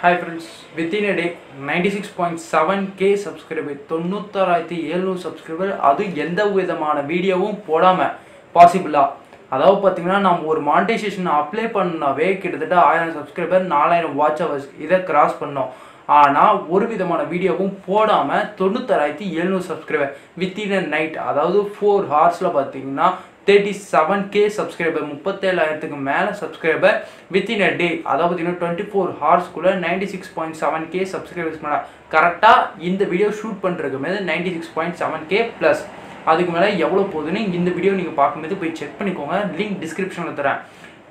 Hi friends, within a day 96.7k subscriber 96700 subscriber அது எந்த விதமான வீடியோவும் போடாம பாசிபிளா அதாவது பாத்தீங்கன்னா நாம ஒரு மானிடைசேஷன் அப்ளை பண்ணவே கிட்டத்தட்ட 1000 subscriber 4000 watch hours இத cross பண்ணோம் ஆனா ஒரு விதமான வீடியோவும் போடாம 96700 subscriber within a night அதாவது 4 hours ல பாத்தீங்கன்னா 37k subscriber 37000க்கு மேல subscriber within a day அதாவது 24 hours குள்ள 96.7k subscribers மேல கரெக்ட்டா இந்த வீடியோ ஷூட் பண்றதுக்கு மேல 96.7k plus அதுக்கு மேல எவ்வளவு போகுதுன்னு இந்த வீடியோ நீங்க பாக்கும்போது போய் செக் பண்ணிக்கோங்க லிங்க் டிஸ்கிரிப்ஷன்ல தரேன்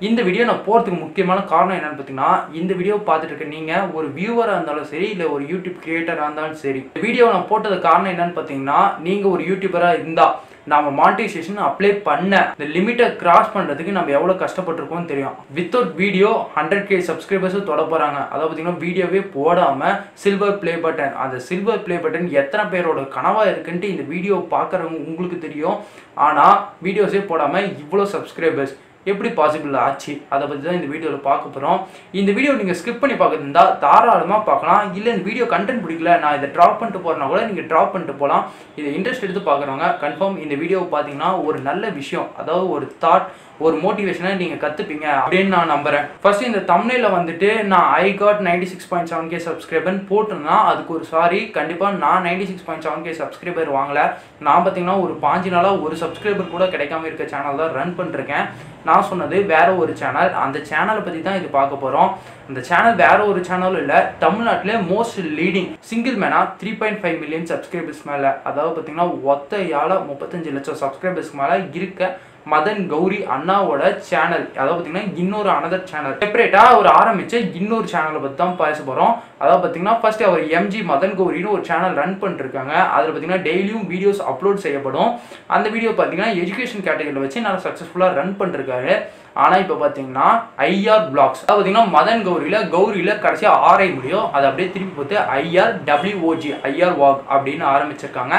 இந்த வீடியோ நான் போறதுக்கு முக்கியமான காரணம் என்னன்னு பாத்தீங்கன்னா இந்த வீடியோ பார்த்துட்டு இருக்க நீங்க ஒரு வியூவரா இருந்தாலும் சரி இல்ல ஒரு YouTube கிரியேட்டரா இருந்தாலும் சரி இந்த வீடியோ நான் போட்டது காரணம் என்னன்னு பாத்தீங்கன்னா நீங்க ஒரு YouTuberரா இருந்தா நாம மானிடைசேஷன் அப்ளை பண்ண இந்த லிமிட்ட கிராஸ் பண்றதுக்கு நம்ம எவ்வளவு கஷ்டப்பட்டிருக்கோம் தெரியும் வித்வுட் வீடியோ 100k subscribers தொட போறாங்க அதாவது பாத்தீங்கன்னா வீடியோவே போடாம சில்வர் ப்ளே பட்டன் அந்த சில்வர் ப்ளே பட்டன் எத்தனை பேரோட கனவா இருக்குன்னு இந்த வீடியோ பார்க்கறவங்க உங்களுக்கு தெரியும் ஆனா வீடியோஸே போடாம இவ்ளோ subscribers எப்படி பாசிபிள் ஆச்சு அத பத்தி தான் இந்த வீடியோல பார்க்க போறோம் இந்த வீடியோ நீங்க ஸ்கிப் பண்ணி பார்க்கிறதா தாராளமா பார்க்கலாம் இல்ல இந்த வீடியோ கண்டென்ட் பிடிக்கல நான் இத டிராப் பண்ணிட்டு போறேன்னா கூட நீங்க டிராப் பண்ணிட்டு போலாம் இது இன்ட்ரஸ்ட் எடுத்து பார்க்கறவங்க கன்ஃபார்ம் இந்த வீடியோ பாத்தீங்கன்னா ஒரு நல்ல விஷயம் அதாவது ஒரு தாட் ஒரு மோட்டிவேஷனா நீங்க கத்துப்பீங்க அப்படினு நான் நம்பறேன் first இந்த thumbnailல வந்துட்டு நான் I got 96.7k subscriber போட்டுனா அதுக்கு ஒரு சாரி கண்டிப்பா நான் 96.7k subscriber வாங்கல நான் பாத்தீங்கன்னா ஒரு 5 நாளா ஒரு subscriber கூட கிடைக்காம இருக்க சேனல் தான் ரன் பண்ணிருக்கேன் நான் சொன்னது வேற ஒரு சேனல் அந்த சேனலை பத்தி தான் இது பார்க்க போறோம் அந்த சேனல் வேற ஒரு சேனல் இல்ல தமிழ்நாட்டுல மோஸ்ட் லீடிங் சிங்கிள் மேனா 3.5 million subscribers மேல அதாவது பாத்தீங்கன்னா ஒத்தையால 35 லட்சம் subscribers மேல இருக்க மதன் கௌரி அண்ணாவோட சேனல் அதாவது பாத்தீங்கன்னா இன்னொரு அனதர் சேனல் செப்பரேட்டா அவர் ஆரம்பிச்ச இன்னொரு சேனலை பத்தி தான் பேச போறோம் அதாவது பாத்தீங்கன்னா ஃபர்ஸ்ட் அவர் எம்ஜி மதன் கௌரின்னு ஒரு சேனல் ரன் பண்ணிருக்காங்க அதுல பாத்தீங்கன்னா டெய்லியும் வீடியோஸ் அப்லோட் செய்யப்படும் அந்த வீடியோ பாத்தீங்கன்னா எஜுகேஷன் கேட்டகரியில வச்சு நான் சக்சஸ்ஃபுல்லா ரன் பண்ணிருக்காரு ஆனா இப்ப பாத்தீங்கன்னா ir wogs அதாவது பாத்தீங்கன்னா மதன் கௌரியில கடைசியா ஆரை முடியும் அது அப்படியே திருப்பி போட்டு ir wog அப்படின்னு ஆரம்பிச்சிருக்காங்க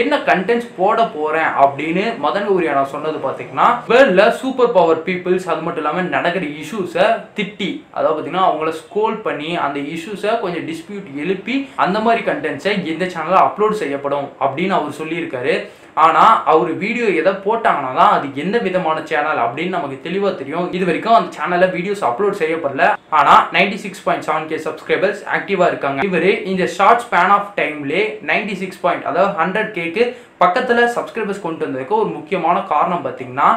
என்ன கண்டென்ட்ஸ் போட போறேன் அப்படினு மதன் கௌரி நான் சொன்னது பாத்தீங்கன்னா வேர்ல்ட்ல சூப்பர் பவர் பீப்பிள்ஸ் அது மட்டும் இல்லாம நடக்கிற இஷ்யூஸை திட்டி அதாவது பாத்தீங்கன்னா அவங்கள ஸ்கோல் பண்ணி அந்த இஷ்யூஸை கொஞ்சம் டிஸ்பியூட் எழுப்பி அந்த மாதிரி கண்டென்ட்ஸை இந்த சேனல்ல அப்லோட் செய்யப்படும் அப்படின்னு அவர் சொல்லியிருக்காரு ஆனா அவர் வீடியோ எதை போட்டாங்கன்னா தான் அது எந்த விதமான சேனல் அப்படின்னு நமக்கு தெளிவா தெரியும் இது வரைக்கும் அந்த சேனல்ல வீடியோஸ் அப்லோட் செய்யப்படல ஆனா 96.7k சப்ஸ்கிரைபர்ஸ் ஆக்டிவா இருக்காங்க இவரு இந்த ஷார்ட் ஸ்பேன் ஆஃப் டைம்லே 100k க்கு பக்கத்துல சப்ஸ்கிரைபர்ஸ் கொண்டு வந்ததுக்கு ஒரு முக்கியமான காரணம் பாத்தீங்கன்னா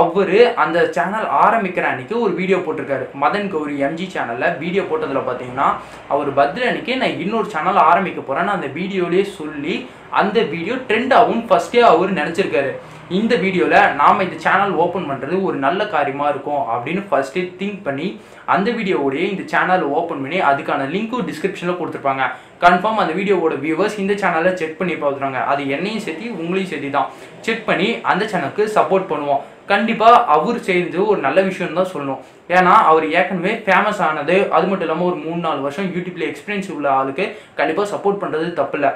அவரு அந்த சேனல் ஆரம்பிக்கிற அன்னைக்கு ஒரு வீடியோ போட்டிருக்காரு மதன் கௌரி எம்ஜி சேனல்ல வீடியோ போட்டதுல பாத்தீங்கன்னா அவர் பர்த்டே அன்னைக்கு நான் இன்னொரு சேனல் ஆரம்பிக்க போறேன்னு அந்த வீடியோலயே சொல்லி அந்த வீடியோ ட்ரெண்டாகவும் ஃபர்ஸ்டே அவர் நினைச்சிருக்காரு இந்த வீடியோல நாம இந்த சேனல் ஓபன் பண்றது ஒரு நல்ல காரியமா இருக்கும் அப்படின்னு ஃபர்ஸ்டே திங்க் பண்ணி அந்த வீடியோவோடய இந்த சேனல் ஓபன் பண்ணி அதுக்கான லிங்க்கும் டிஸ்கிரிப்ஷன்ல கொடுத்துருப்பாங்க கன்ஃபார்ம் அந்த வீடியோவோட வியூவர்ஸ் இந்த சேனலை செக் பண்ணி பார்க்குறாங்க அது என்னையும் சரி உங்களையும் சரி தான் செக் பண்ணி அந்த சேனலுக்கு சப்போர்ட் பண்ணுவோம் கண்டிப்பா அவர் செஞ்சு ஒரு நல்ல விஷயம் தான் சொல்லணும் ஏன்னா அவர் ஏற்கனவே ஃபேமஸ் ஆனது அது மட்டும் இல்லாமல் ஒரு 3-4 வருஷம் யூடியூப்ல எக்ஸ்பீரியன்ஸ் உள்ள ஆளுக்கு கண்டிப்பா சப்போர்ட் பண்றது தப்பு இல்லை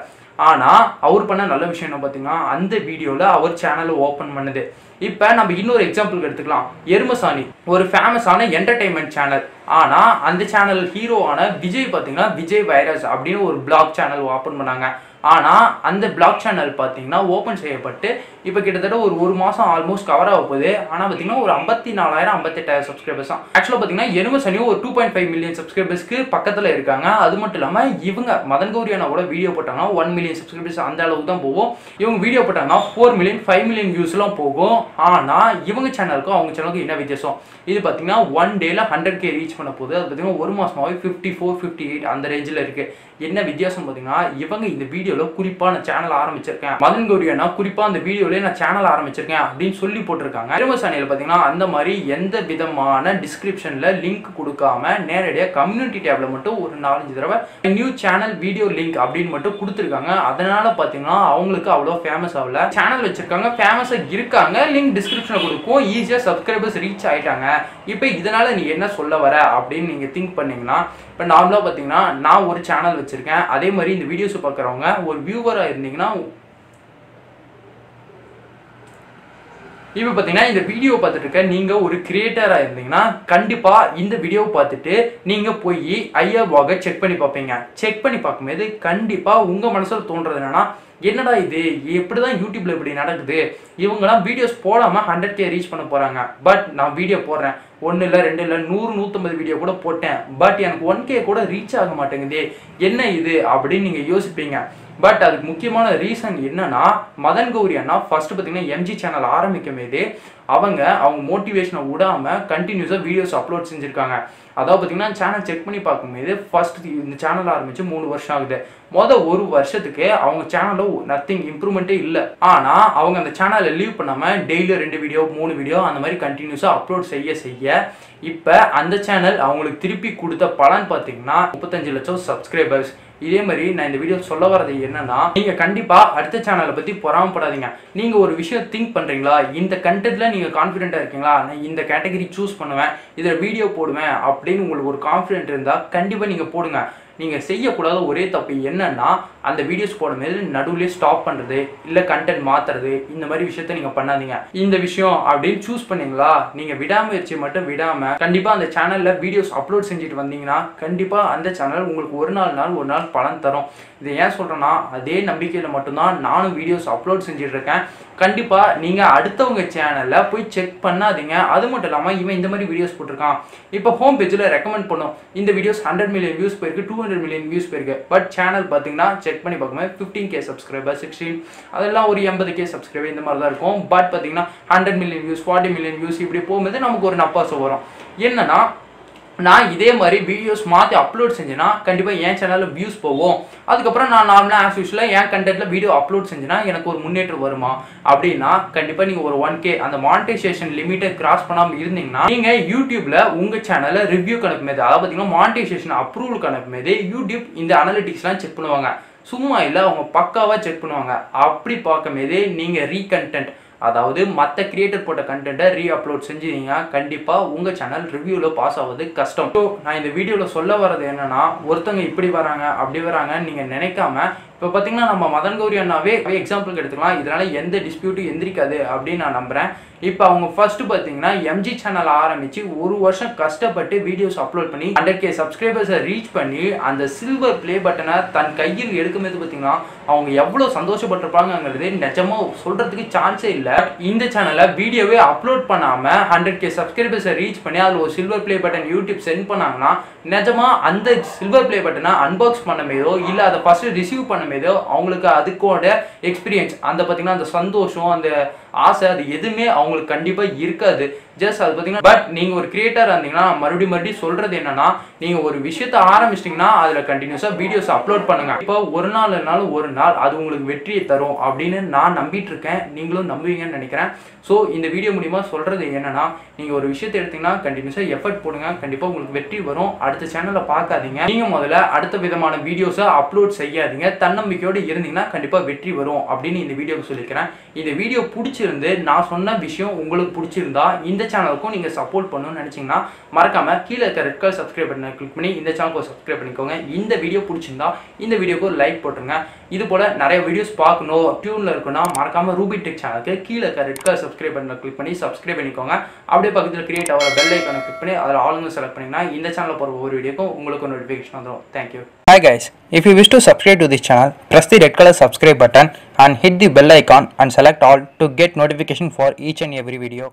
ஆனா அவர் பண்ண நல்ல விஷயம் என்ன பாத்தீங்கன்னா அந்த வீடியோல அவர் சேனலை ஓபன் பண்ணுது இப்ப நம்ம இன்னொரு எக்ஸாம்பிளுக்கு எடுத்துக்கலாம் எருமசாணி ஒரு ஃபேமஸான என்டர்டைன்மெண்ட் சேனல் ஆனா அந்த சேனல் ஹீரோவான விஜய் பாத்தீங்கன்னா விஜய் வைரஸ் அப்படின்னு ஒரு பிளாக் சேனல் ஓபன் பண்ணாங்க ஆனா அந்த பிளாக் சேனல் பாத்தீங்கன்னா ஓபன் செய்யப்பட்டு இப்ப கிட்டத்தட்ட ஒரு மாசம் ஆல்மோஸ்ட் கவர் ஆக போகுது ஆனா பாத்தீங்கன்னா ஒரு 54000 58,000 சப்ஸ்கிரைபர்ஸ் தான் ஆக்சுவலா பாத்தீங்கன்னா எருமசாணி ஒரு 2.5 மில்லியன் சப்ஸ்கிரைபர்ஸ்க்கு பக்கத்துல இருக்காங்க அது மட்டும் இல்லாம இவங்க மதன் கௌரி அண்ணாவோட வீடியோ போட்டாங்கன்னா 1 மில்லியன் சப்ஸ்கிரைபர்ஸ் அந்த அளவுக்கு தான் போகும் இவங்க வீடியோ போட்டாங்கன்னா 4 மில்லியன் 5 மில்லியன் வியூஸ் எல்லாம் போகும் ஆனா இவங்க சேனலுக்கும் அவங்க சேனலுக்கும் என்ன வித்தியாசம் இது பாத்தீங்கன்னா 1 டேல 100k ரீச் பண்ண போகுது அது பாத்தீங்கன்னா ஒரு மாசமாவே 54 58 அந்த ரேஞ்சில் இருக்கு என்ன வித்தியாசம் பாத்தீங்கன்னா இவங்க இந்த வீடியோல குறிப்பா நான் சேனல் ஆரம்பிச்சிருக்கேன் மதன் கௌரி அண்ணா குறிப்பா அந்த வீடியோல நான் சேனல் ஆரம்பிச்சிருக்கேன் அப்படின்னு சொல்லி போட்டிருக்காங்க எருமசாணியில பாத்தீங்கன்னா அந்த மாதிரி எந்த விதமான டிஸ்கிரிப்ஷன்ல லிங்க் கொடுக்காம நேரடியா கம்யூனிட்டி டேப்ல மட்டும் ஒரு 4-5 தடவை நியூ சேனல் வீடியோ லிங்க் அப்படின்னு மட்டும் கொடுத்துருக்காங்க அதனால பாத்தீங்கன்னா அவங்களுக்கு அவ்வளவு ஃபேமஸ் ஆகல சேனல் வச்சிருக்காங்க ஃபேமஸா இருக்காங்க லிங்க் டிஸ்கிரிப்ஷன்ல கொடுக்கும் ஈஸியா சப்ஸ்கிரைபர்ஸ் ரீச் ஆயிட்டாங்க இப்போ இதனால நீ என்ன சொல்ல வர அப்படின்னு நீங்க திங்க் பண்ணீங்கன்னா இப்போ நார்மலா பாத்தீங்கன்னா நான் ஒரு சேனல் வச்சிருக்கேன் அதே மாதிரி இந்த வீடியோஸ் பார்க்குறவங்க ஒரு வியூவரா இருந்தீங்கன்னா இப்போ பாத்தீங்கன்னா இந்த வீடியோ பார்த்துட்டு நீங்க ஒரு கிரியேட்டரா இருந்தீங்கன்னா கண்டிப்பா இந்த வீடியோ பார்த்துட்டு நீங்க போய் ஐஆர் வாக செக் பண்ணி பார்ப்பீங்க. செக் பண்ணி பார்க்கும்போது கண்டிப்பா உங்க மனசுல தோன்றது என்னன்னா, என்னடா இது எப்படிதான் யூடியூப்ல இப்படி நடக்குது, இவங்கலாம் வீடியோஸ் போடாம 100K ரீச் பண்ண போறாங்க, பட் நான் வீடியோ போடுறேன் 100, 150 வீடியோ கூட போட்டேன், பட் எனக்கு 1K கூட ரீச் ஆக மாட்டேங்குது, என்ன இது அப்படின்னு நீங்க யோசிப்பீங்க. பட் அதுக்கு முக்கியமான ரீசன் என்னன்னா, மதன் கௌரி அண்ணா ஃபர்ஸ்ட் பார்த்தீங்கன்னா எம்ஜி சேனல் ஆரம்பிக்கும்போது அவங்க மோட்டிவேஷனை விடாமல் கண்டினியூஸாக வீடியோஸ் அப்லோட் செஞ்சுருக்காங்க. அதாவது பார்த்தீங்கன்னா சேனல் செக் பண்ணி பார்க்கும்போது ஃபர்ஸ்ட் இந்த சேனல் ஆரம்பித்து 3 வருஷம் ஆகுது. ஒரு வருஷத்துக்கு அவங்க சேனலில் நத்திங் இம்ப்ரூவ்மெண்ட்டே இல்லை. ஆனால் அவங்க அந்த சேனலை லீவ் பண்ணாமல் டெய்லியும் 2 வீடியோ 3 வீடியோ அந்த மாதிரி கண்டினியூஸாக அப்லோட் செய்ய செய்ய இப்போ அந்த சேனல் அவங்களுக்கு திருப்பி கொடுத்த பலன் பார்த்தீங்கன்னா 35 லட்சம் சப்ஸ்கிரைபர்ஸ். இதே மாதிரி நான் இந்த வீடியோ சொல்ல வரது என்னன்னா, நீங்க கண்டிப்பா அடுத்த சேனலை பத்தி பொறாமப்படாதீங்க. நீங்க ஒரு விஷயம் திங்க் பண்றீங்களா, இந்த கண்டென்ட்ல நீங்க கான்ஃபிடென்ட்டா இருக்கீங்களா, நான் இந்த கேட்டகரி சூஸ் பண்ணுவேன், இதுல வீடியோ போடுவேன் அப்படின்னு உங்களுக்கு ஒரு கான்ஃபிடென்ட் இருந்தா கண்டிப்பா நீங்க போடுங்க. நீங்கள் செய்யக்கூடாத ஒரே தப்பு என்னன்னா, அந்த வீடியோஸ் போடும்போது நடுவில் ஸ்டாப் பண்ணுறது இல்லை கண்டென்ட் மாற்றுறது, இந்த மாதிரி விஷயத்த நீங்கள் பண்ணாதீங்க. இந்த விஷயம் அப்படின்னு சூஸ் பண்ணீங்களா, நீங்கள் விடாமுயற்சி மட்டும் விடாமல் கண்டிப்பாக அந்த சேனலில் வீடியோஸ் அப்லோட் செஞ்சுட்டு வந்தீங்கன்னா கண்டிப்பாக அந்த சேனல் உங்களுக்கு ஒரு நாள் பலன் தரும். இதை ஏன் சொல்கிறேன்னா, அதே நம்பிக்கையில் மட்டும்தான் நானும் வீடியோஸ் அப்லோட் செஞ்சிட்ருக்கேன். கண்டிப்பாக நீங்கள் அடுத்தவங்க சேனலில் போய் செக் பண்ணாதீங்க. அது மட்டும் இல்லாமல் இவன் இந்த மாதிரி வீடியோஸ் போட்டிருக்கான், இப்போ ஹோம் பேஜில் ரெக்கமெண்ட் பண்ணும் இந்த வீடியோஸ் 100 மில்லியன் வியூஸ் போயிருக்கு, 200 மில்லியன் வியூஸ் போயிருக்கு, பட் சேனல் பார்த்தீங்கன்னா செக் பண்ணி பார்க்கும்போது 15K சப்ஸ்கிரைபர், 16 அதெல்லாம் ஒரு 80K சப்ஸ்கிரைபர் இந்த மாதிரி தான் இருக்கும். பட் பார்த்தீங்கன்னா 100 மில்லியன் வியூஸ், 40 மில்லியன் வியூஸ் இப்படி போகும்போது நமக்கு ஒரு நப்பாசம் வரும். என்னன்னா, நான் இதே மாதிரி வீடியோஸ் மாற்றி அப்லோட் செஞ்சேன்னா கண்டிப்பாக என் சேனலில் வியூஸ் போவோம், அதுக்கப்புறம் நான் நார்மலாக ஆஸ் யூஸ்வலாக என் கண்டென்ட்டில் வீடியோ அப்லோட் செஞ்சேன்னா எனக்கு ஒரு முன்னேற்றம் வருமா அப்படின்னா கண்டிப்பாக நீங்கள் ஒரு 1K அந்த மானிட்டைசேஷன் லிமிட்டை கிராஸ் பண்ணாமல் இருந்தீங்கன்னா நீங்கள் யூடியூப்பில் உங்கள் சேனலில் ரிவ்யூ கணக்குமேது, அதாவது பார்த்தீங்கன்னா மானிட்டைசேஷன் அப்ரூவல் கணக்குமேது யூடியூப் இந்த அனலிட்டிக்ஸ்லாம் செக் பண்ணுவாங்க. சும்மா இல்லை, அவங்க பக்காவாக செக் பண்ணுவாங்க. அப்படி பார்க்கும்போது நீங்கள் ரீகண்டென்ட், அதாவது மற்ற கிரியேட்டர் போட்ட கண்டென்ட்டை ரீ அப்லோட் செஞ்சுருந்தீங்கன்னா கண்டிப்பாக உங்கள் சேனல் ரிவ்யூவில் பாஸ் ஆகுது கஷ்டம். ஸோ நான் இந்த வீடியோவில் சொல்ல வர்றது என்னன்னா, ஒருத்தவங்க இப்படி வராங்க அப்படி வராங்கன்னு நீங்கள் நினைக்காம இப்போ பார்த்தீங்கன்னா நம்ம மதன் கௌரி அண்ணாவே எக்ஸாம்பிளுக்கு எடுத்துக்கலாம். இதனால் எந்த டிஸ்பியூட்டும் எந்திரிக்காது அப்படின்னு நான் நம்புகிறேன். இப்போ அவங்க ஃபஸ்ட்டு பார்த்தீங்கன்னா எம்ஜி சேனல் ஆரம்பித்து 1 வருஷம் கஷ்டப்பட்டு வீடியோஸ் அப்லோட் பண்ணி 100K சப்ஸ்கிரைபர்ஸை ரீச் பண்ணி அந்த சில்வர் ப்ளே பட்டனை தன் கையில் எடுக்கும்போது பார்த்தீங்கன்னா அவங்க எவ்வளோ சந்தோஷப்பட்டிருப்பாங்கிறது நிஜமாக சொல்கிறதுக்கு சான்ஸே இல்லை. இந்த சேனலை வீடியோவே அப்லோட் பண்ணாமல் 100K சப்ஸ்கிரைபர்ஸை ரீச் பண்ணி அதில் ஒரு silver play button YouTube send பண்ணாங்கன்னா நிஜமாக அந்த சில்வர் ப்ளே பட்டனை அன்பாக்ஸ் பண்ணமேதோ இல்லை அதை ஃபஸ்ட்டு ரிசீவ் பண்ண மேதோ அவங்களுக்கு அதுக்கோட எக்ஸ்பீரியன்ஸ் அந்த பார்த்தீங்கன்னா அந்த சந்தோஷம் அந்த ஆசை அது எதுவுமே அவங்களுக்கு கண்டிப்பாக இருக்காது. ஜஸ்ட் அது பார்த்தீங்கன்னா பட் நீங்கள் ஒரு கிரியேட்டராக இருந்தீங்கன்னா மறுபடியும் சொல்கிறது என்னன்னா, நீங்கள் ஒரு விஷயத்தை ஆரம்பிச்சிட்டிங்கன்னா அதில் கண்டினியூஸாக வீடியோஸ் அப்லோட் பண்ணுங்கள். இப்போ ஒரு நாள் அது உங்களுக்கு வெற்றியை தரும் அப்படின்னு நான் நம்பிட்டு இருக்கேன். நீங்களும் நம்புவீங்கன்னு நினைக்கிறேன். ஸோ இந்த வீடியோ மூலிமா சொல்கிறது என்னன்னா, நீங்கள் ஒரு விஷயத்தை எடுத்தீங்கன்னா கண்டினியூஸாக எஃபர்ட் போடுங்க, கண்டிப்பாக உங்களுக்கு வெற்றி வரும். அடுத்த சேனலில் பார்க்காதீங்க, நீங்கள் முதல்ல அடுத்த விதமான வீடியோஸை அப்லோட் செய்யாதீங்க, தன்னம்பிக்கையோடு இருந்தீங்கன்னா கண்டிப்பாக வெற்றி வரும் அப்படின்னு இந்த வீடியோவுக்கு சொல்லியிருக்கிறேன். இந்த வீடியோ பிடிச்சிருந்து நான் சொன்ன விஷயம் உங்களுக்கு பிடிச்சிருந்தா இந்த சேனலுக்கும் நீங்கள் சப்போர்ட் பண்ணணும்னு நினச்சிங்கன்னா மறக்காமல் கீழே இருக்க ரெட் கலர் சப்ஸ்கிரைப் பட்டனை கிளிக் பண்ணி இந்த சேனலுக்கு சப்ஸ்கிரைப் பண்ணிக்கோங்க. இந்த வீடியோ பிடிச்சிருந்தா இந்த வீடியோக்கு ஒரு லைக் போட்டுருங்க. இது போல் நிறைய வீடியோஸ் பார்க்கணும் டியூனில் இருக்குன்னா மறக்காமல் ரூபி டெக் சேனலுக்கு கீழே இருக்க ரெட் கலர் சப்ஸ்கிரைப் பட்டனை கிளிக் பண்ணி சப்ஸ்கிரைப் பண்ணிக்கோங்க. அப்படியே பக்கத்தில் கிரியேட் ஆகிற பெல் ஐக்கானை கிளிக் பண்ணி அதில் ஆளுங்க செலக்ட் பண்ணிங்கன்னா இந்த சேனலில் போகிற ஒவ்வொரு வீடியோக்கும் உங்களுக்கு நோட்டிஃபிகேஷன் வந்துடும். Thank you. Hi guys, if you wish to subscribe to this channel, press the red color subscribe button and hit the bell icon and select all to get notification for each and every video.